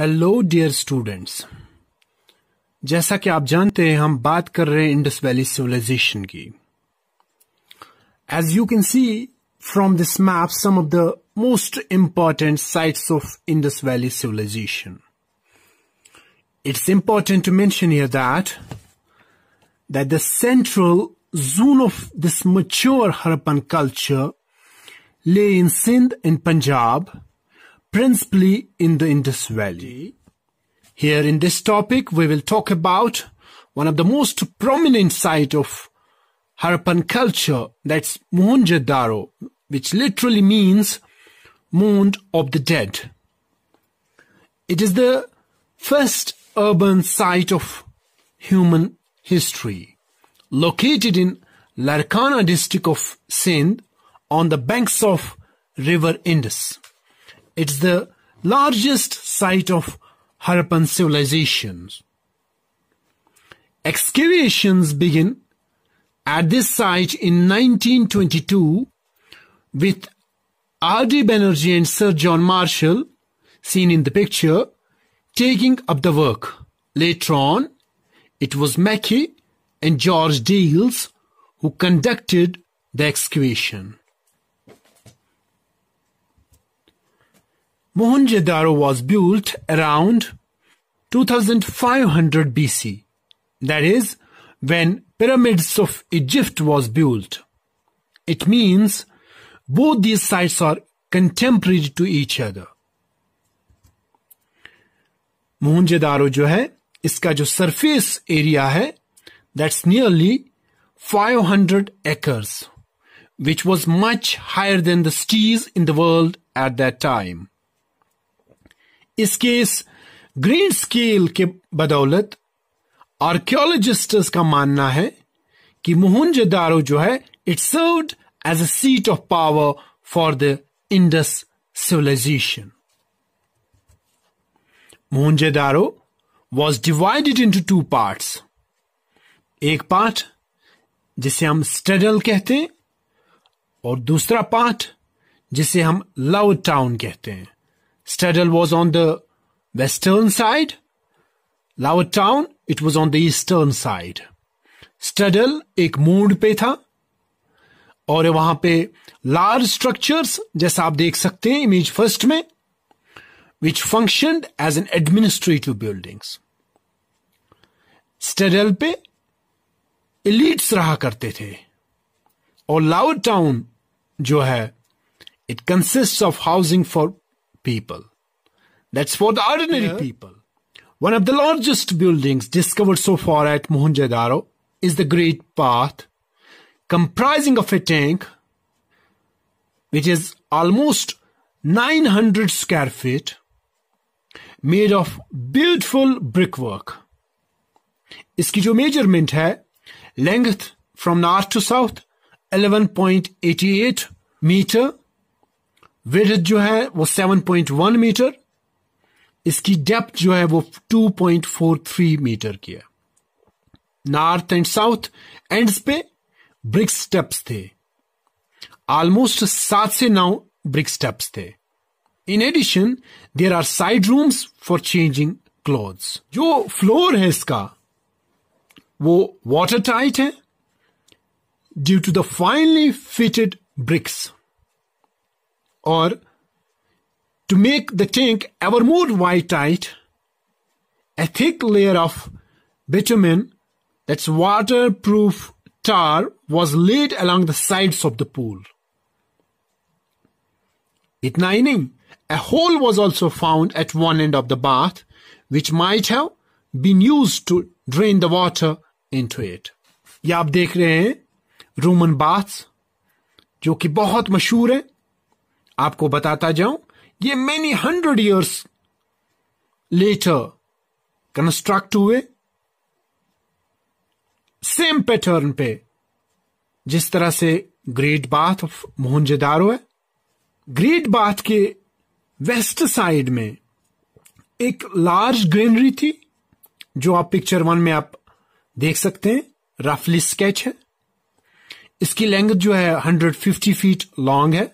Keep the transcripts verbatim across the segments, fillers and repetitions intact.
Hello dear students, जैसा कि आप जानते हैं हम बात कर रहे हैं इंडस वैली सिविलाइजेशन की। As you can see from this map some of the most important sites of Indus valley civilisation. It's important to mention here that that the central zone of this mature Harappan culture lay in Sindh and Punjab, principally in the Indus Valley. Here in this topic, we will talk about one of the most prominent site of Harappan culture, that's Mohenjo-daro, which literally means mound of the dead. It is the first urban site of human history, located in Larkana district of Sindh, on the banks of river Indus. It's the largest site of Harappan civilizations. Excavations begin at this site in nineteen twenty-two with R D Banerjee and Sir John Marshall, seen in the picture, taking up the work. Later on, it was Mackay and George Dehl who conducted the excavation. Mohenjo-daro was built around twenty-five hundred B C, that is, when pyramids of Egypt was built. It means both these sites are contemporary to each other. Mohenjo-daro जो है, इसका जो surface area है, that's nearly five hundred acres, which was much higher than the cities in the world at that time. इसके इस great scale के बदौलत archaeologists का मानना है कि मोहनजोदारो जो है it served as a seat of power for the Indus civilisation. Mohenjodaro was divided into two parts, एक पार्ट जिसे हम स्टेडल कहते हैं और दूसरा पार्ट जिसे हम लाओ टाउन कहते हैं। Stadel was on the western side. Lao town, it was on the eastern side. Stadel एक मोड़ पे था और वहां पे लार्ज स्ट्रक्चर्स जैसा आप देख सकते हैं इमेज फर्स्ट में, which functioned as an administrative buildings. Stadel पे elites रहा करते थे और Lao town जो है it consists of housing for people. That's for the ordinary yeah. people. One of the largest buildings discovered so far at Mohenjo-daro is the Great Bath, comprising of a tank which is almost nine hundred square feet, made of beautiful brickwork. इसकी जो measurement है, length from north to south eleven point eight eight meter, width जो है वो seven point one metre, इसकी depth जो है वो two point four three metre की है। नॉर्थ एंड साउथ एंड्स पे ब्रिक स्टेप्स थे, ऑलमोस्ट सात से नौ ब्रिक स्टेप्स थे। In addition there are side rooms for changing clothes. जो फ्लोर है इसका वो वाटर टाइट है due to the finely fitted bricks, or to make the tank ever more watertight, tight a thick layer of bitumen, that's waterproof tar, was laid along the sides of the pool. Itna hi nahi, a hole was also found at one end of the bath which might have been used to drain the water into it. ये आप देख रहे हैं Roman baths जो कि बहुत मशहूर है। आपको बताता जाऊं ये many hundred years later construct हुए सेम पैटर्न पे जिस तरह से ग्रेट बाथ ऑफ मोहनजोदारो है। ग्रेट बाथ के वेस्ट साइड में एक लार्ज ग्रीनरी थी जो आप पिक्चर वन में आप देख सकते हैं, रफली स्केच है। इसकी लेंथ जो है one hundred fifty feet long है,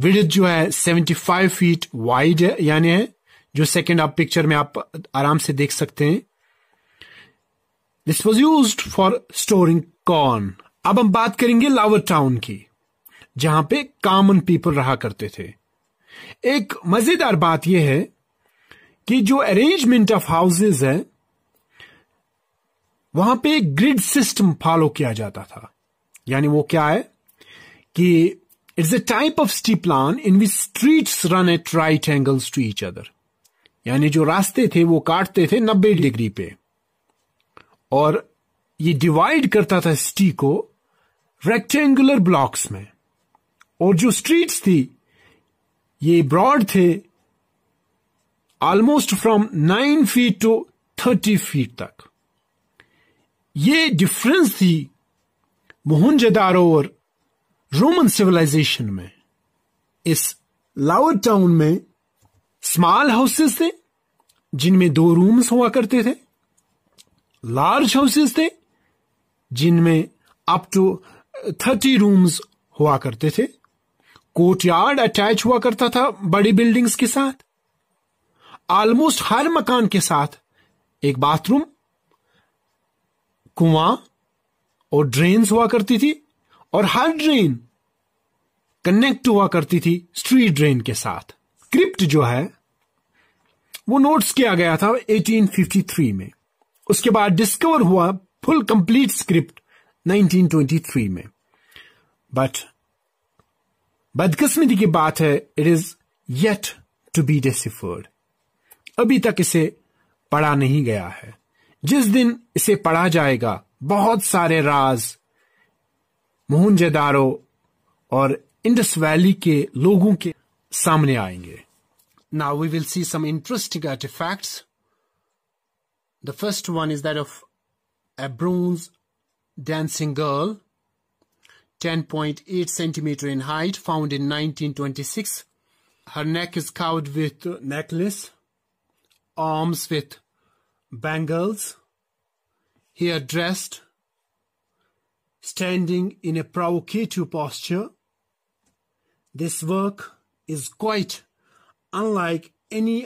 विड्थ जो है सेवेंटी फाइव फीट वाइड है, यानी है जो सेकंड आप पिक्चर में आप आराम से देख सकते हैं. This was used for storing corn. अब हम बात करेंगे लावर टाउन की, जहां पे कॉमन पीपल रहा करते थे. एक मजेदार बात यह है कि जो अरेंजमेंट ऑफ हाउसेज है वहां पे ग्रिड सिस्टम फॉलो किया जाता था. यानी वो क्या है कि it's a type of street plan in which streets run at right angles to each other. यानी जो रास्ते थे वो काटते थे नब्बे डिग्री पे, और ये डिवाइड करता था सिटी को रेक्टेंगुलर ब्लॉक्स में. और जो स्ट्रीट्स थी ये ब्रॉड थे almost from nine feet to thirty feet तक. ये डिफरेंस थी मोहनजोदारो और रोमन सिविलाइजेशन में. इस लावर टाउन में स्मॉल हाउसेस थे जिनमें दो रूम्स हुआ करते थे, लार्ज हाउसेस थे जिनमें अप टू थर्टी रूम्स हुआ करते थे. कोर्टयार्ड अटैच हुआ करता था बड़ी बिल्डिंग्स के साथ. ऑलमोस्ट हर मकान के साथ एक बाथरूम, कुआं और ड्रेन्स हुआ करती थी, और हर ड्रेन कनेक्ट हुआ करती थी स्ट्रीट ड्रेन के साथ. क्रिप्ट जो है वो नोट्स किया गया था अठारह सौ तिरेपन में. उसके बाद डिस्कवर हुआ फुल कंप्लीट स्क्रिप्ट उन्नीस सौ तेईस में. बट बदकिस्मती की बात है, it is yet to be deciphered. अभी तक इसे पढ़ा नहीं गया है. जिस दिन इसे पढ़ा जाएगा बहुत सारे राज मोहनजोदारो और इंडस वैली के लोगों के सामने आएंगे. Now we will see some interesting artefacts. The first one is that of a bronze dancing girl, ten point eight centimeter in height, found in nineteen twenty-six. Her neck is covered with necklace, arms with bangles, hair dressed, standing in a provocative posture. This work is quite unlike any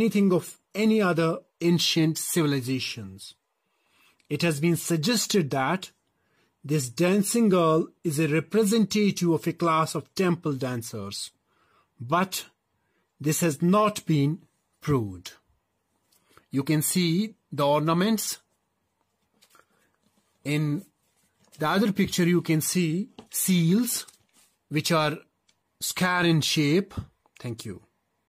anything of any other ancient civilizations. It has been suggested that this dancing girl is a representative of a class of temple dancers, but this has not been proved. You can see the ornaments. In the other picture you can see seals which are square in shape. Thank you.